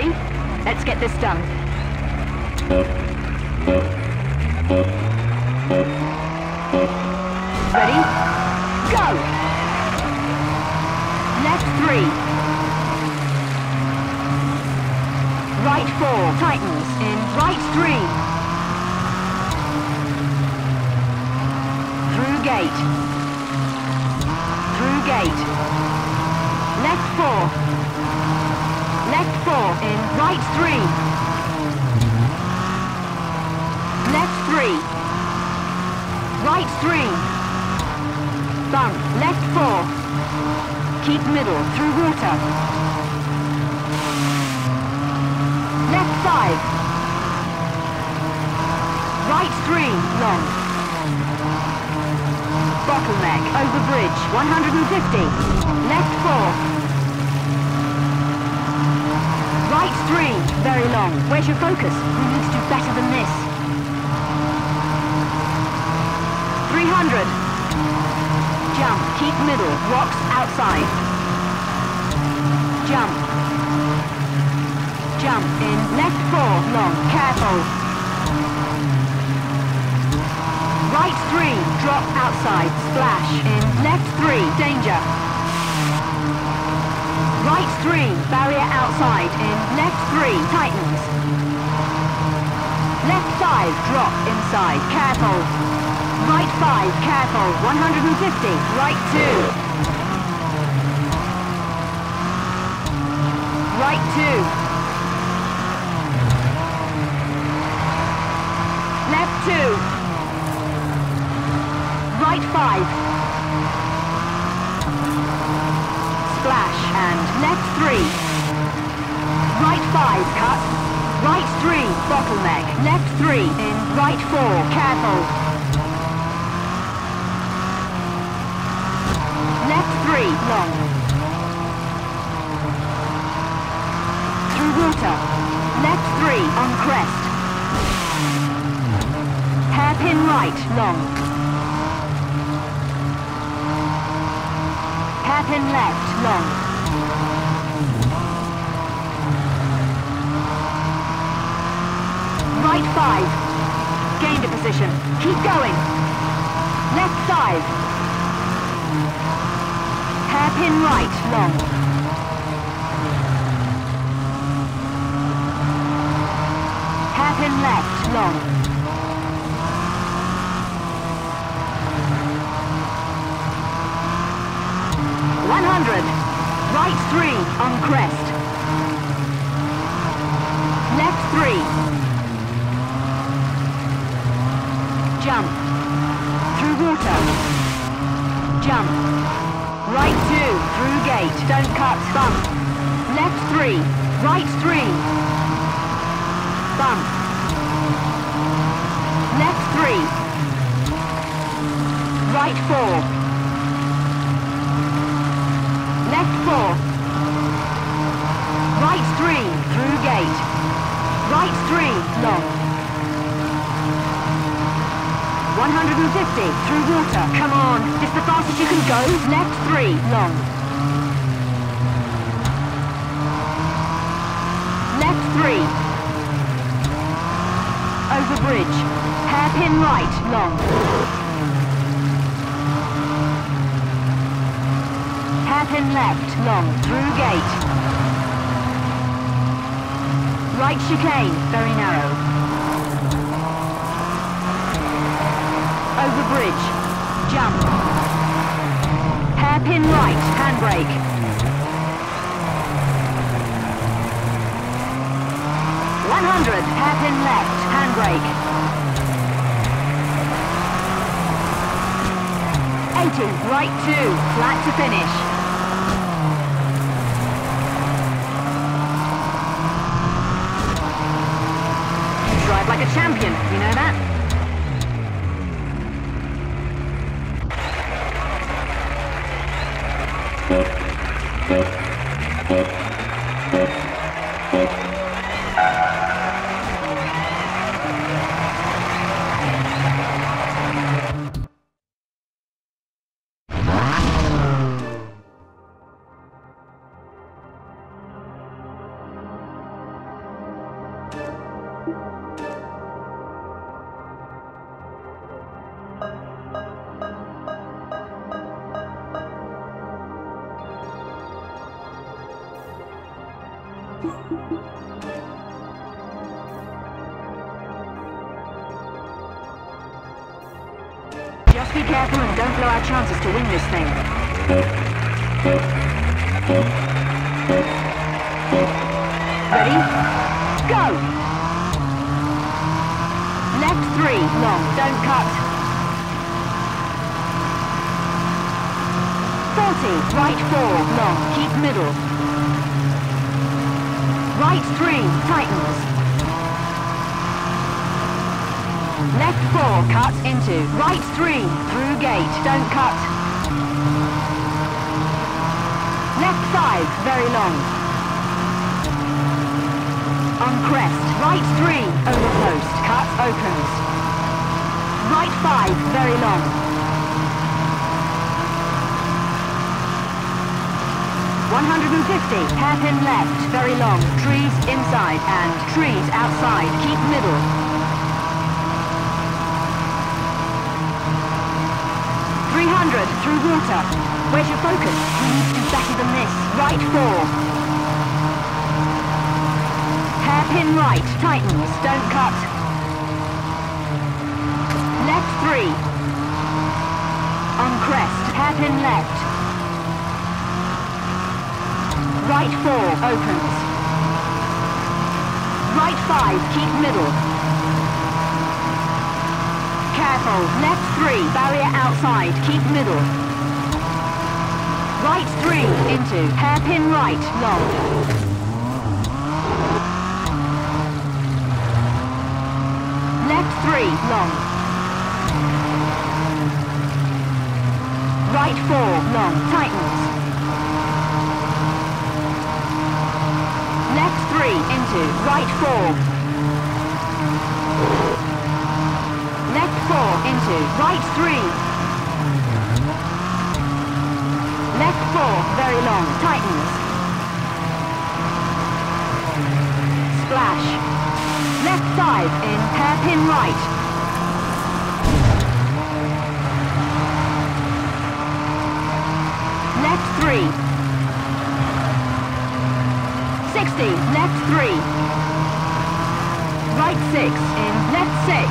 Ready? Let's get this done. Ready? Go! Left 3. Right 4. Tightens in right 3. Through gate. Through gate. Left 4. Left 4 in right 3. Left 3. Right 3. Bump. Left 4. Keep middle through water. Left 5. Right 3 long. Bottleneck over bridge 150. Left 4. Right 3, very long. Where's your focus? We need to do better than this. 300. Jump, keep middle, rocks outside. Jump. Jump in left 4, long, careful. Right 3, drop outside, splash. In left 3, danger. Right 3, barrier outside, in left 3, tightens. Left 5, drop inside, careful. Right 5, careful, 150, right 2. Right 2. Left 2. Right 5. Splash and left 3. Right 5, cut. Right 3, bottleneck. Left 3 in right 4, careful. Left 3, long. Through water. Left 3, on crest. Hairpin right, long. Hairpin left, long. Right 5. Gained a position. Keep going. Left 5. Hairpin right, long. Hairpin left, long. Right 3 on crest. Left 3. Jump. Through water. Jump. Right 2 through gate. Don't cut. Bump. Left 3. Right 3. Bump. Left 3. Right 4. Left 4. Right 3 through gate. Right 3 long. 150 through water. Come on. It's the fastest you can go. Left 3 long. Left 3. Over bridge. Hairpin right long. Hairpin left, long, through gate. Right chicane, very narrow. Over bridge, jump. Hairpin right, handbrake. Hairpin left, handbrake. 80, right 2, flat to finish. Like a champion, you know that? Let's be careful and don't blow our chances to win this thing. Ready? Go! Left three, long, don't cut. 40, right four, long, keep middle. Right three, tightens. Left four, cut into. Right three, through gate, don't cut. Left five, very long. On crest, right three, over post. Cut opens. Right five, very long. $150, hairpin left, very long. Trees inside and trees outside. Keep middle. $300 through water. Where's your focus? We need to do better than this. Right four. Hairpin right, tightens. Don't cut. Three. On crest, hairpin left. Right four, opens. Right five, keep middle. Careful, left three, barrier outside, keep middle. Right three, into, hairpin right, long. Left three, long. Right four, long, tightens. Left three, into, right four. Left four, into, right three. Left four, very long, tightens. Splash. Left five, in, hairpin right. Left three. 60, left three. Right six, in, left six.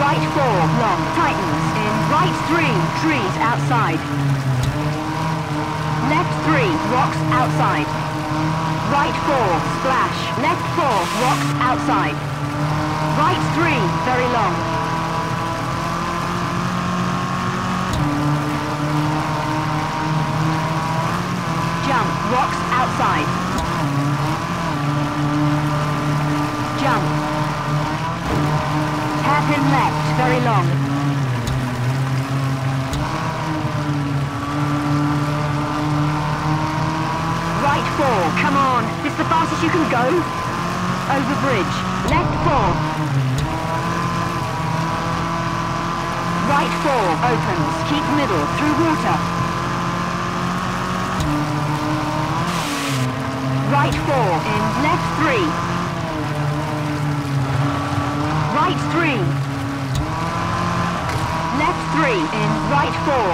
Right four, long, tightens, in, right three, trees outside. Left three, rocks outside. Right four, splash, left four, rocks outside. Right three, very long. Rocks outside. Jump. Hairpin left, very long. Right four, come on. This is the fastest you can go. Over bridge. Left four. Right four, opens. Keep middle, through water. Right four, in, left three. Right three. Left three, in, right four.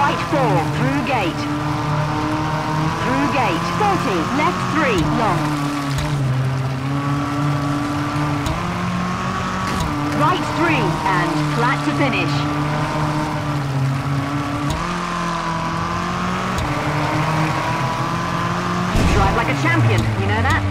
Right four, through gate. Through gate, 40, left three, long. Right three, and flat to finish. Like a champion, you know that?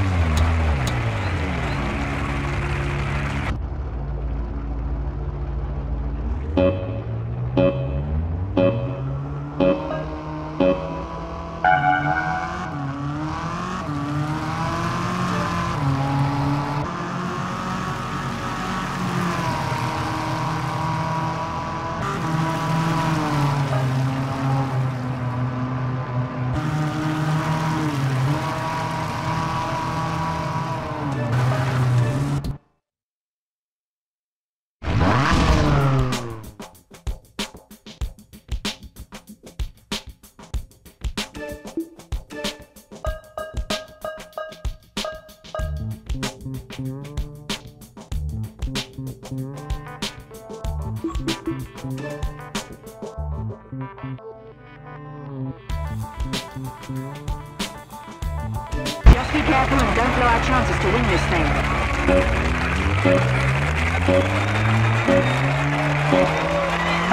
Just be careful and don't blow our chances to win this thing.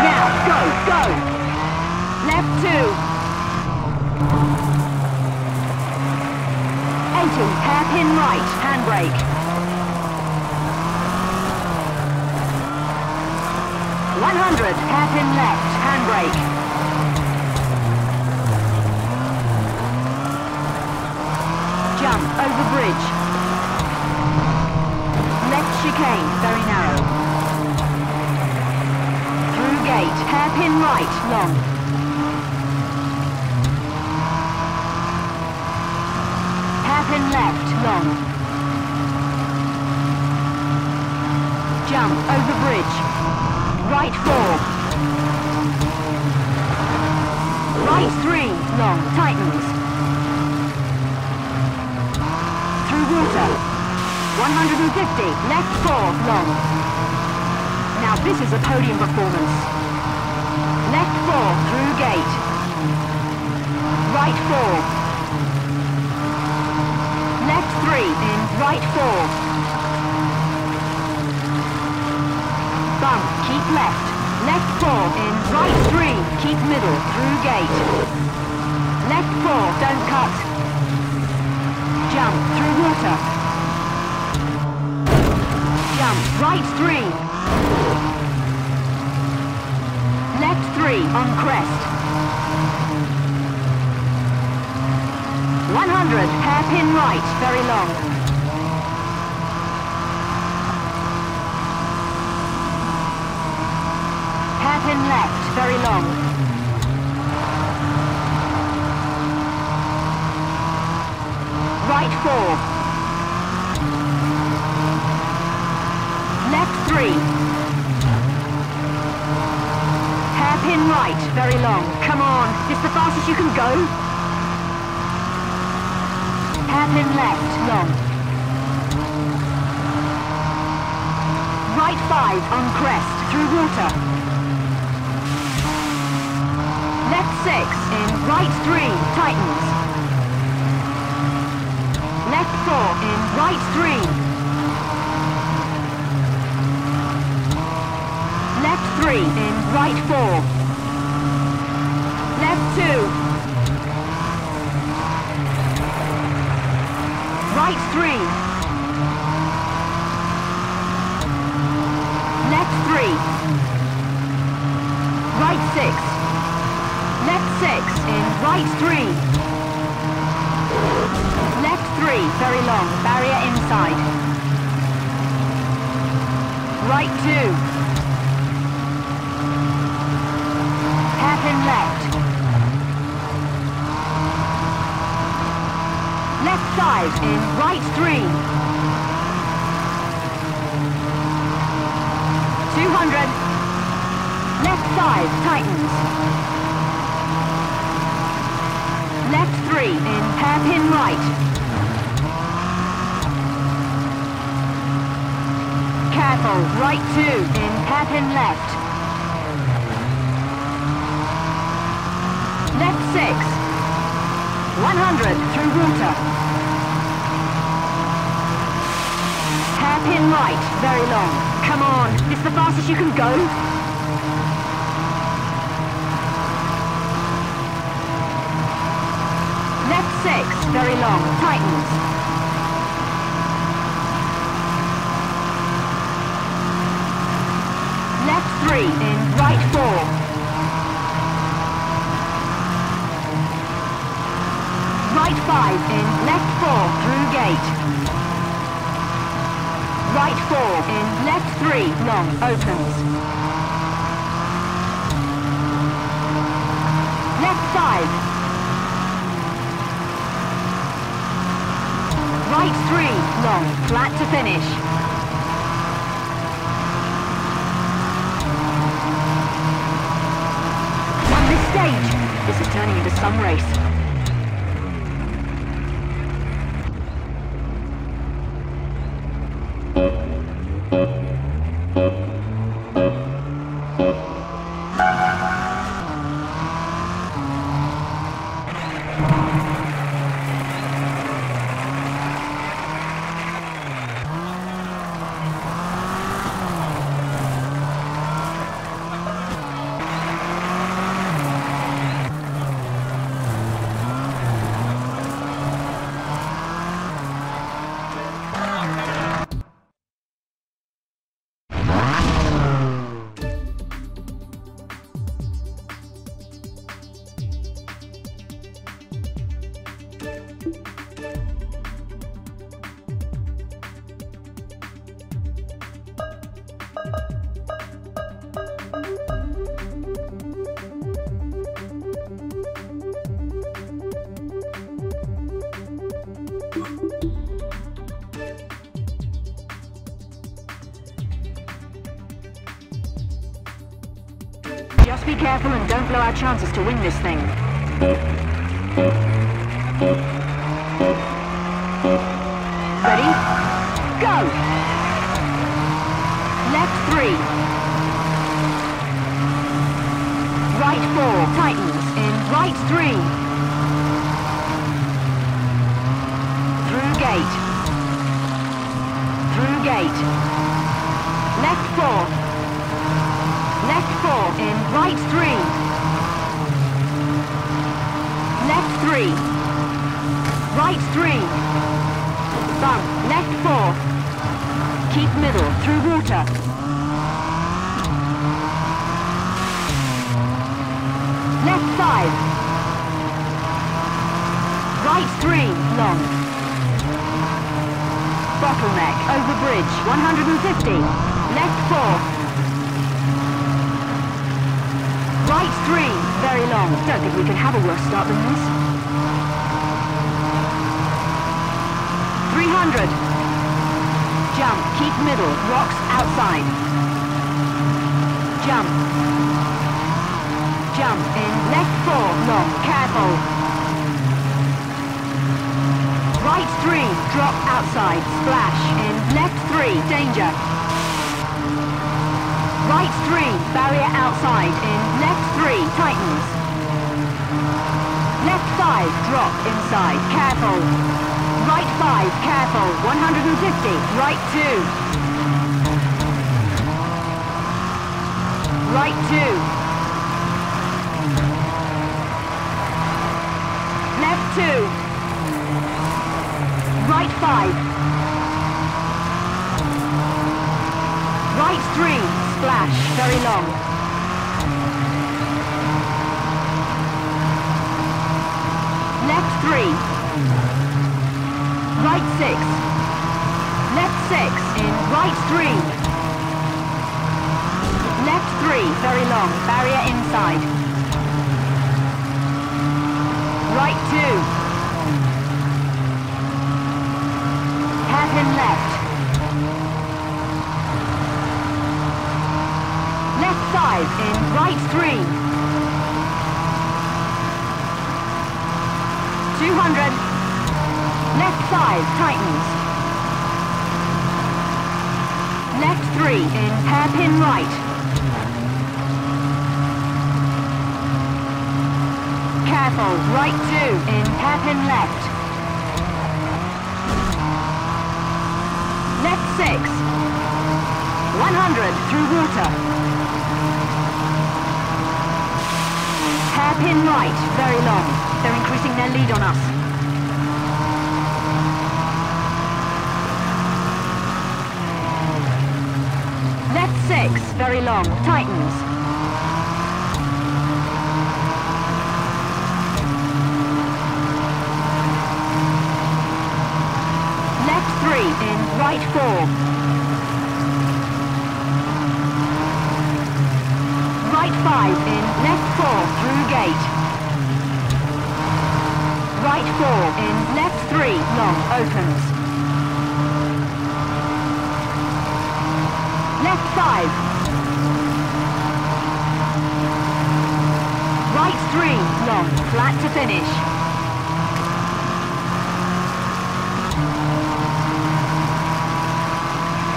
Now, go, go! Left 2. 80, hairpin right, handbrake. $100, hairpin left, handbrake. 3, long, tightens. Through water. 150, left 4, long. Now this is a podium performance. Left 4, through gate. Right 4. Left 3, in, right 4. Bump, keep left. Left 4, in, right 3, keep middle, through gate. Left 4, don't cut. Jump, through water. Jump, right 3. Left 3, on crest. 100, hairpin right, very long. 10 left, very long. Right 4. Left 3. Hairpin right, very long. Come on, is the fastest you can go? Hairpin left, long. Right 5, on crest, through water. Left 6, in, right 3, tightens. Left 4, in, right 3. Left 3, in, right 4. Left 2. Right 3. Left 3. Right 6. Left 6, in, right 3. Left 3, very long, barrier inside. Right 2. Hairpin left. Left 5, in, right 3. 200. Left 5, tightens. Left 3, in, hairpin right. Careful, right 2, in, hairpin left. Left 6. 100, through water. Hairpin right, very long. Come on, it's the fastest you can go. Very long, tightens. Left 3, in, right 4. Right 5, in, left 4, through gate. Right 4, in, left 3, long, opens. Left 5. Right 3, long, flat to finish. On this stage, this is turning into some race. Just be careful and don't blow our chances to win this thing. Ready? Go! Left 3. Right 4, tightens in right 3. Through gate. Through gate. Left 4. Left 4 in right 3. Left 3. Right 3. Bump. Left 4. Keep middle through water. Left 5. Right 3 long. Bottleneck over bridge 150. Left 4. Right 3, very long. Don't think we can have a worse start than this. 300. Jump, keep middle, rocks outside. Jump. Jump in left 4, long, careful. Right 3, drop outside, splash in left 3, danger. Right 3, barrier outside in left 3, tightens. Left 5, drop inside, careful. Right 5, careful, 150, right 2. Right 2. Left 2. Right 5. Right 3. Flash, very long. Left 3. Right 6. Left 6 in right 3. Left 3, very long. Barrier inside. Right 2. Hairpin left. Left 5 in right 3. 200. Left 5 tightens. Left 3 in hairpin right. Careful, right 2 in hairpin left. Left 6. 100 through water. Hairpin right, very long. They're increasing their lead on us. Left 6, very long, tightens. Left 3 in right 4. Right 5 in left 4 through gate. Right 4 in left 3 long opens. Left 5. Right 3 long flat to finish.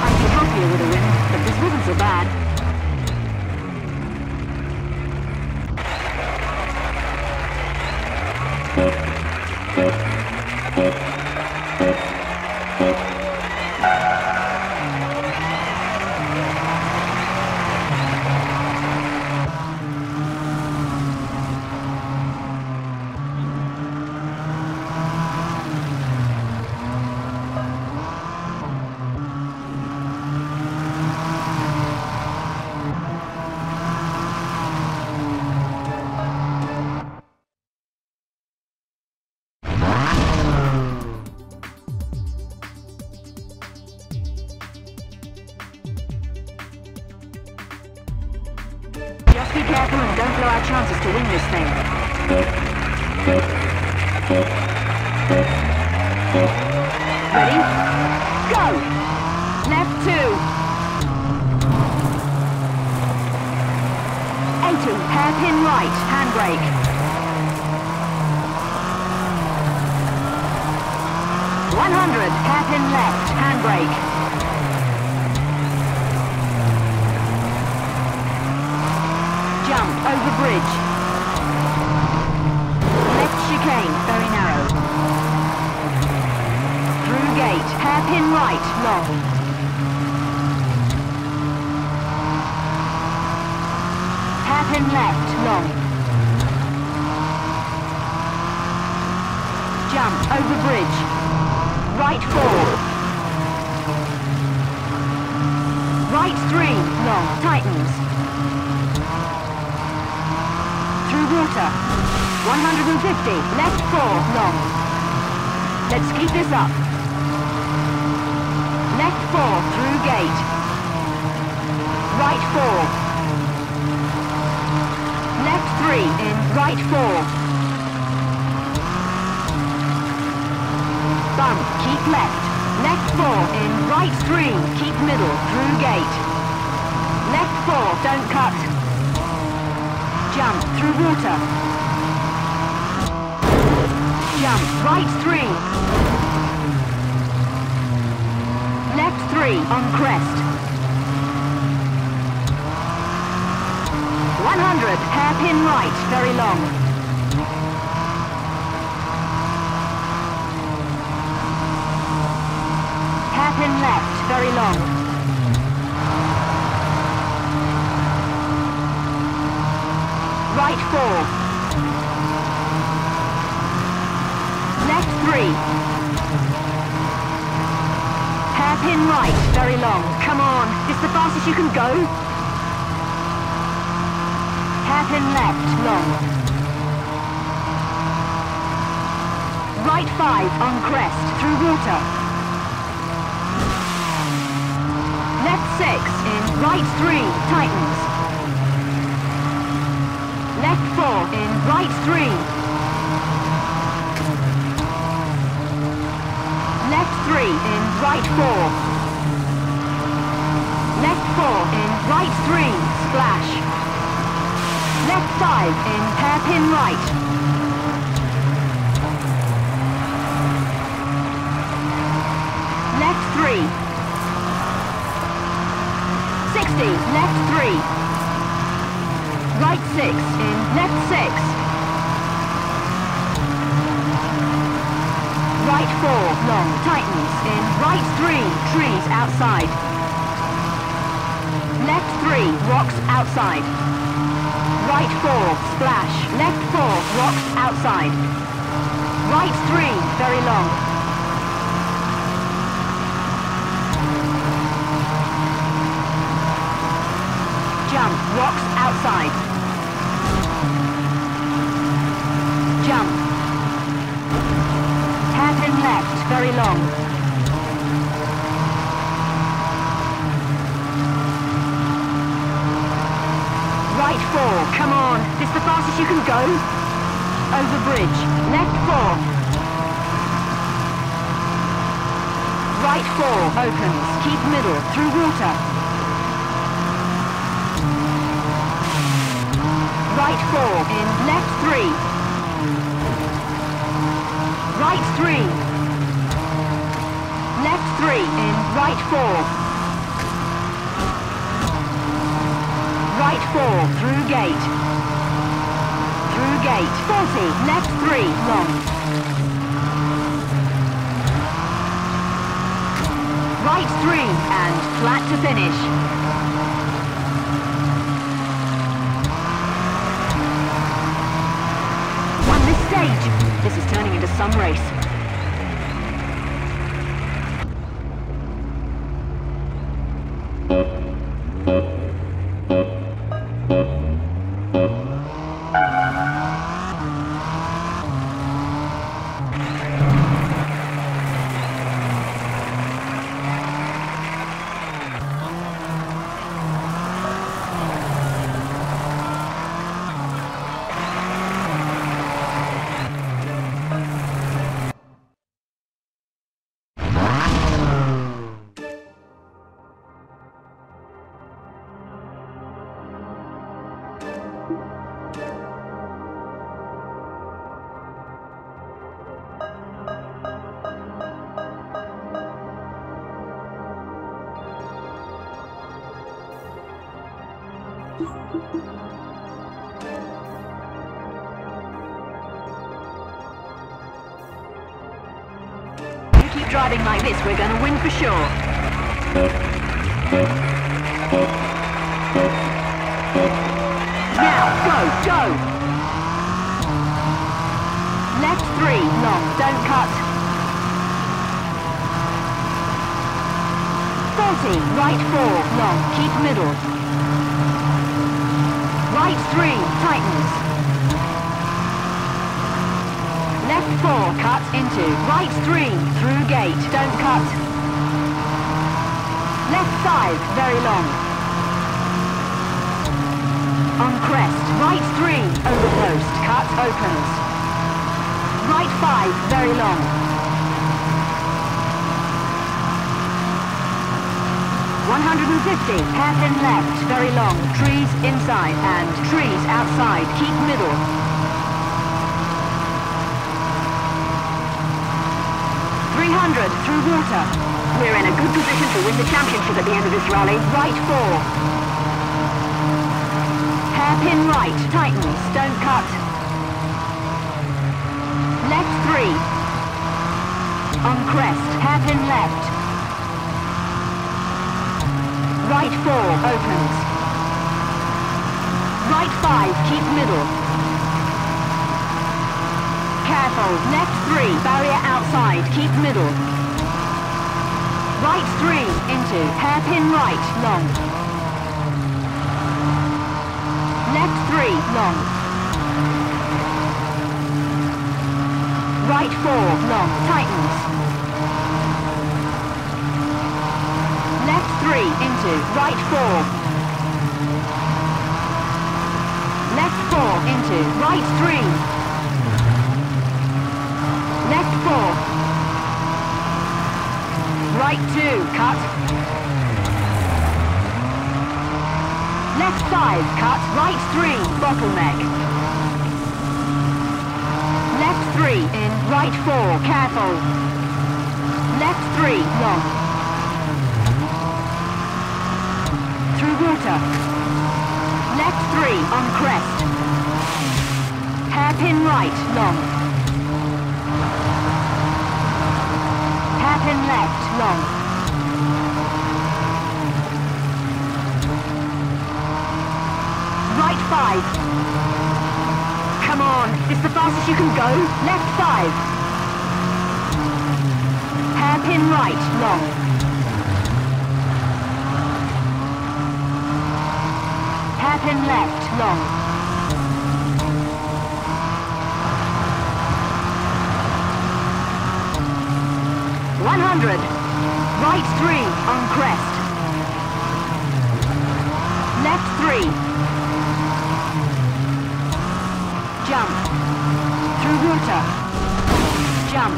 I'd be happier with a win, but this wasn't so bad. Left 2. 80. right, handbrake. 100, hairpin left, handbrake. 3, long, tightens. Through water. 150, left 4, long. Let's keep this up. Left 4, through gate. Right 4. Left 3, in, right 4. Bump, keep left. Left 4, in, right 3, keep middle, through gate. Left 4, don't cut. Jump, through water. Jump, right 3. Left 3, on crest. 100, hairpin right, very long. Hairpin left, very long. 4. Left 3. Hairpin right, very long. Come on, this is the fastest you can go. Hairpin left, long. Right 5, on crest, through water. Left 6, in, right 3, tightens. Left 4, in, right 3. Left 3, in, right 4. Left 4, in, right 3, splash. Left 5, in, hairpin right. Left 3. 60, left 3. Right 6, in, left 6. Right 4, long, tightens, in, right 3, trees outside. Left 3, rocks outside. Right 4, splash, left 4, rocks outside. Right 3, very long. Jump, rocks outside. Very long. Right 4, come on. This is the fastest you can go. Over bridge. Left 4. Right 4 opens. Keep middle through water. Right 4 in. Left 3. Right 3. Left 3, in, right 4. Right 4, through gate. Through gate, 40, left 3, long. Right 3, and flat to finish. Won this stage. This is turning into some race. keep driving like this, we're gonna win for sure. Now, go! Left 3, long, don't cut. 40, right 4, long, keep middle. Right 3, tightens. Left 4, cut into. Right 3, through gate, don't cut. Left 5, very long. On crest, right 3, over post, cut, opens. Right 5, very long. Hairpin left, very long. Trees inside and trees outside. Keep middle. Through water. We're in a good position to win the championship at the end of this rally. Right 4. Hairpin right, tightens, don't cut. Left 3. On crest, hairpin left. Right 4, opens. Right 5, keep middle. Careful, left 3, barrier outside, keep middle. Right 3, into, hairpin right, long. Left 3, long. Right 4, long, tightens. Left 3, into, right 4. Left 4, into, right 3. Left 4. Right 2, cut. Left 5, cut, right 3, bottleneck. Left 3, in, right 4, careful. Left 3, long. Through water. Left 3, on crest. Hairpin right, long. Hairpin left, long. Right 5. Come on, it's the fastest you can go. Left 5. Hairpin right, long. Hairpin left, long. Right 3, on crest. Left 3. Jump. Through water. Jump.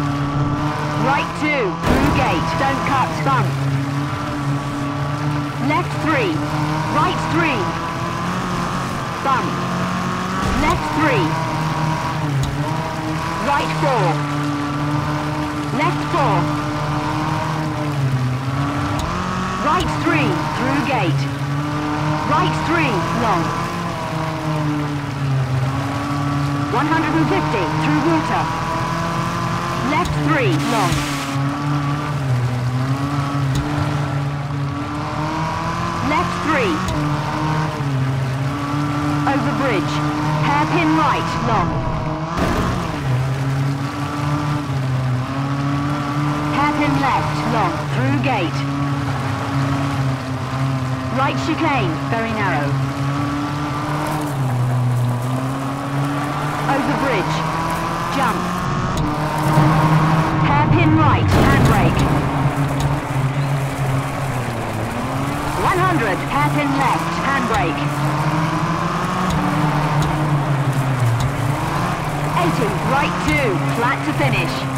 Right 2. Through gate. Don't cut. Bump. Left 3. Right 3. Bump. Left 3. Right 4. Left 4. Right 3. Through gate. Right 3. Long. 150, through water. Left 3, long. Left 3. Over bridge. Hairpin right, long. Hairpin left, long, through gate. Right chicane, very narrow. Over bridge. Jump. Hairpin right, handbrake. 100, hairpin left, handbrake. 80, right 2, flat to finish.